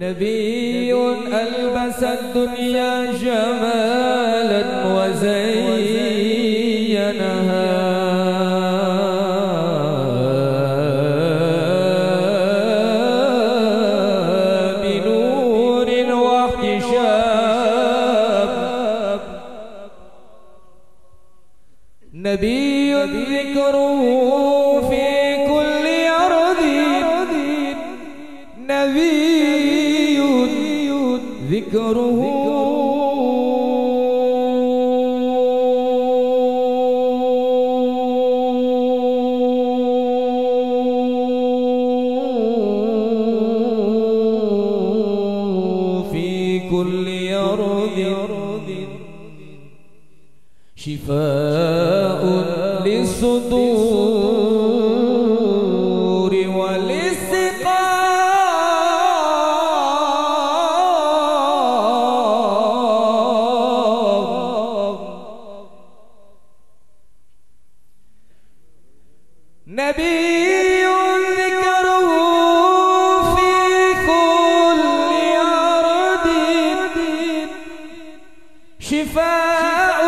نبي ألبس الدنيا جمالا وزينها بنور واحتشام، نبي ذكره ذكره في كل أرض شفاء للصدور وللسقام، نبي ذكره في كل أرض شفاء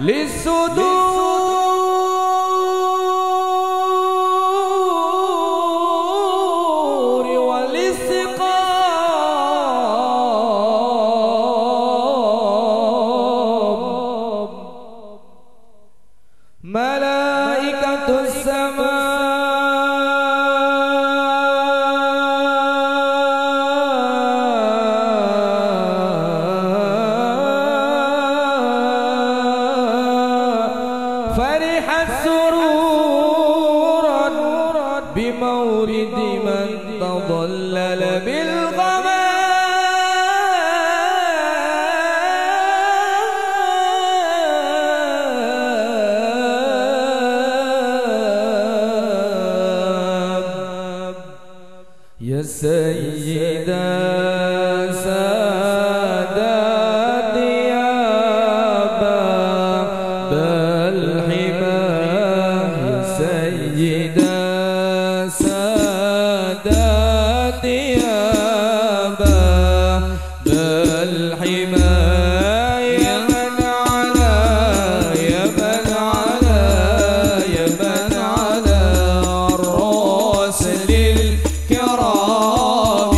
للصدور وللسقام، ملائكة السماء فرحت سرورا بمورد من تضلل بالغمام، يا سيدا سادتي باب الحمام، يا سيدا سادتي باب الحمام، يا من علا يا من علا يا من علا الراس للكرام،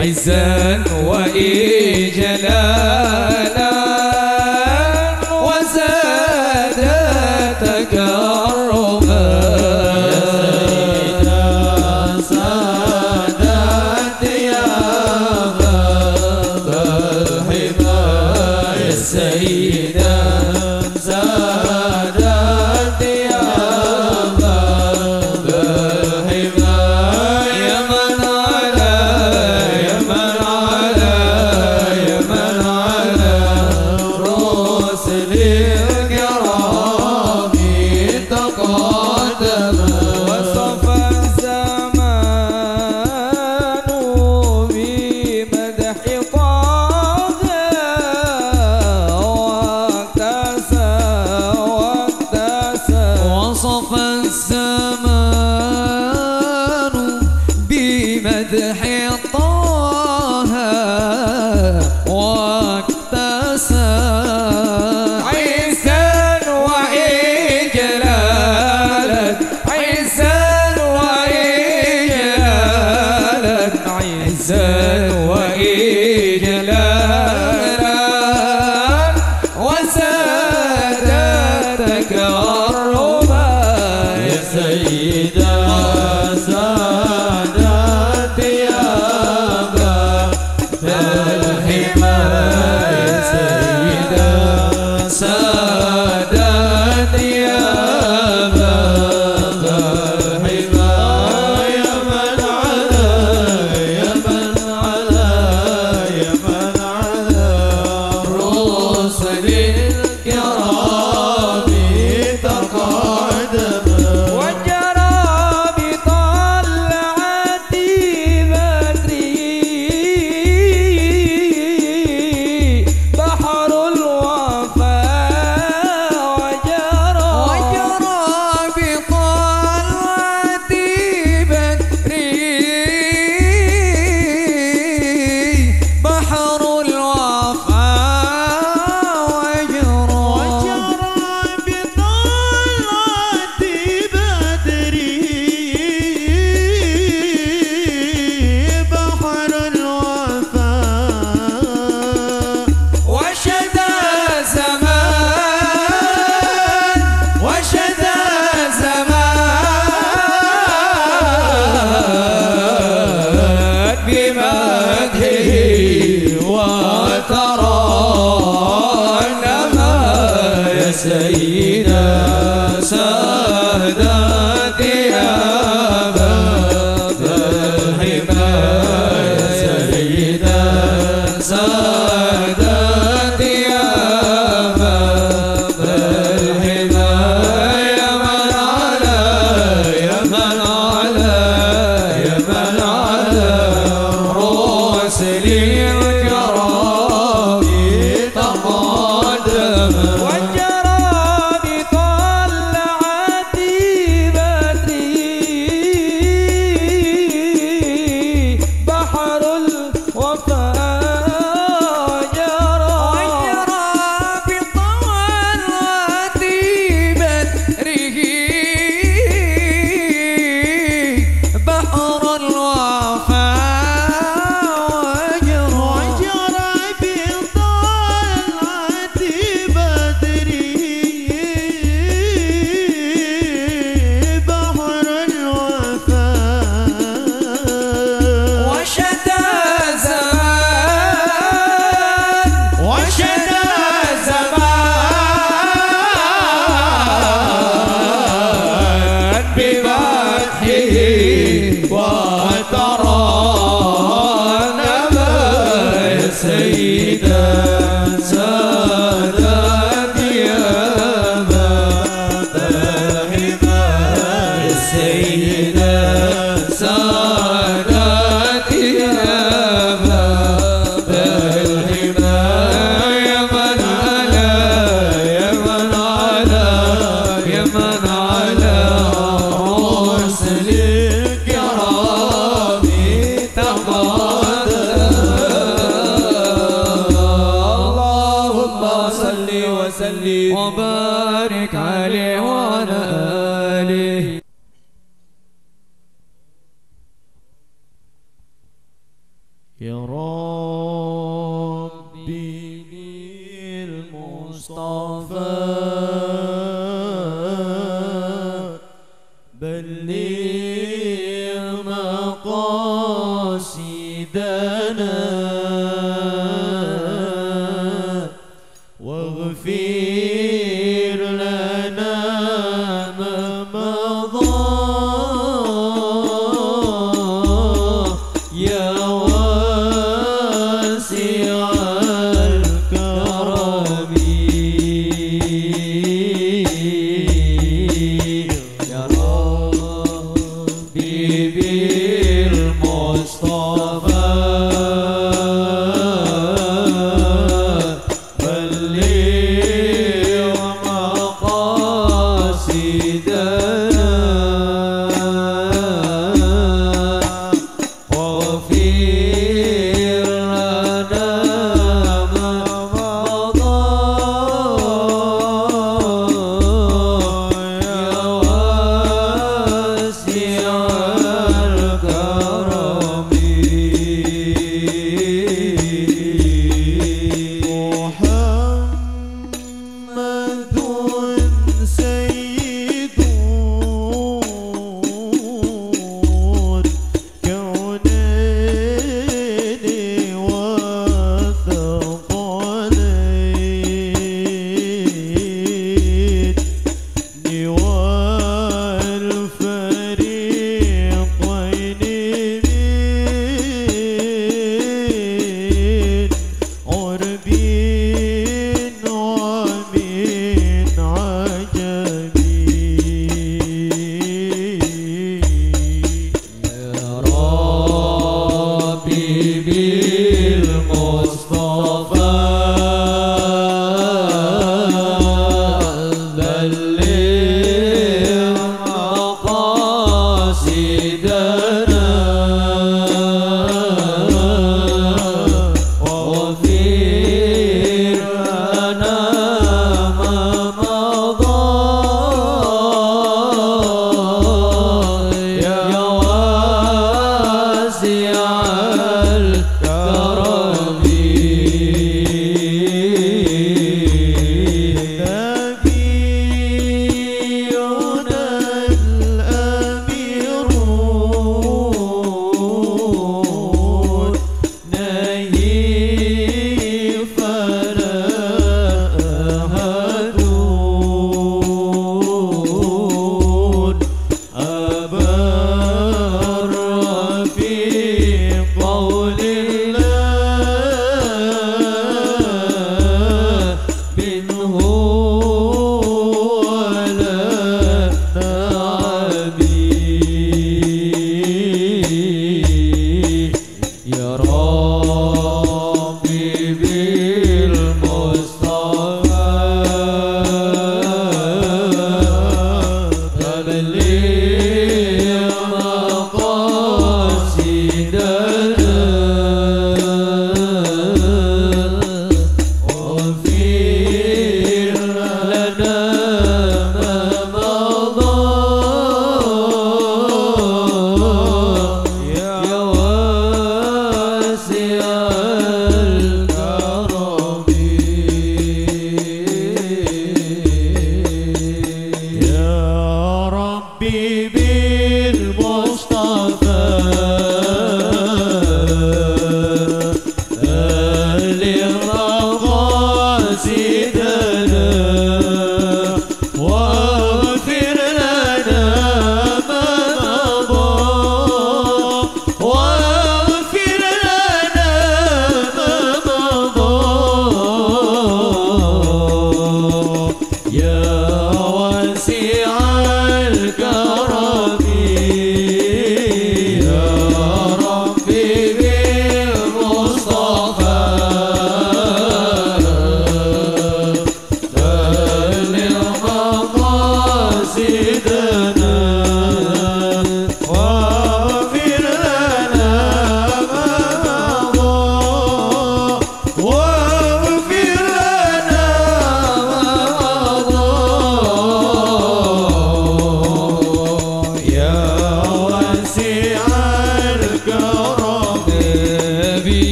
عزا وإجلالا وزاد تكرما، يا سيدا سادتي يا باب الحمام، يا سيدا سادتي يا باب الحمام، يا من الكرام لك الروما يا سيدة سادات يا بنت الحما يا سيدة سادات يا بنت الحما يا من على يا من على يا من على رسل الكرام سيدة سادات يا بنت الحما يا سيدة سادات يا بنت الحما يا من على يا من على يا من على رؤوس الكرام تقدم سيدة سادات يا بنت الحما يا سيدة سادات يا بنت الحما يا من على يا من على يا من على رؤوس الكرام وبارك عليه وعلى آله. يا ربي بالمصطفى بلغ مقاصدنا واغفر لنا ما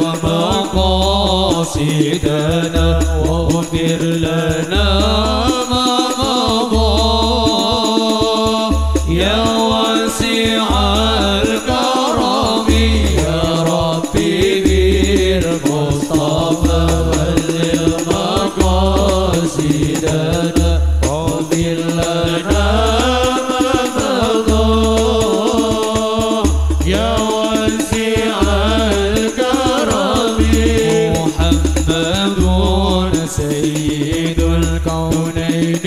مقاصدنا واغفر لنا ما مضى يا واسع الكرم يا ربي بالمصطفى بلغ مقاصدنا واغفر لنا ما مضى يا واسع سيد الكونين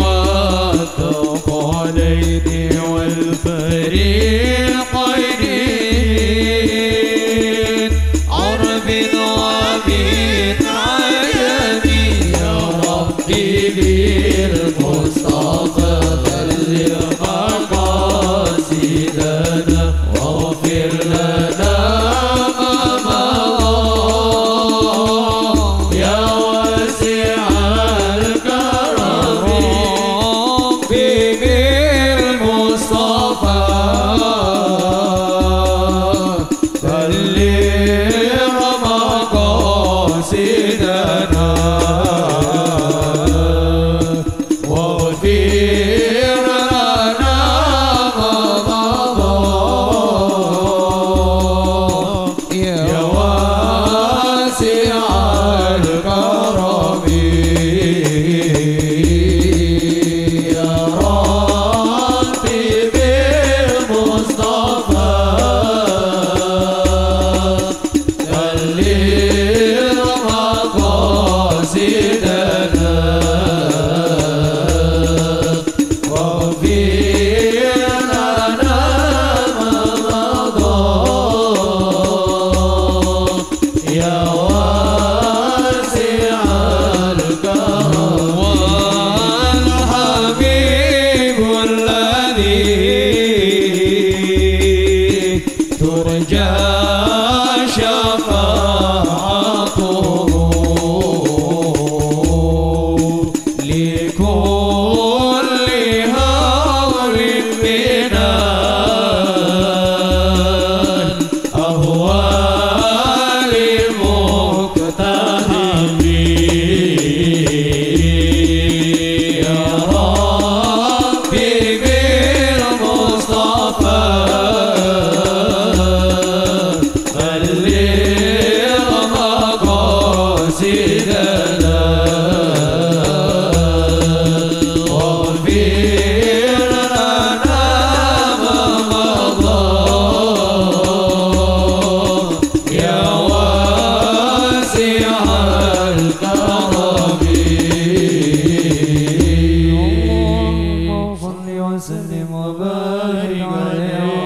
والثقلين والفريقين عرب ومن عجم يا ربي بالمصطفى بلغ مقاصدنا واغفر لنا اللهم صل وسلم وبارك عليه.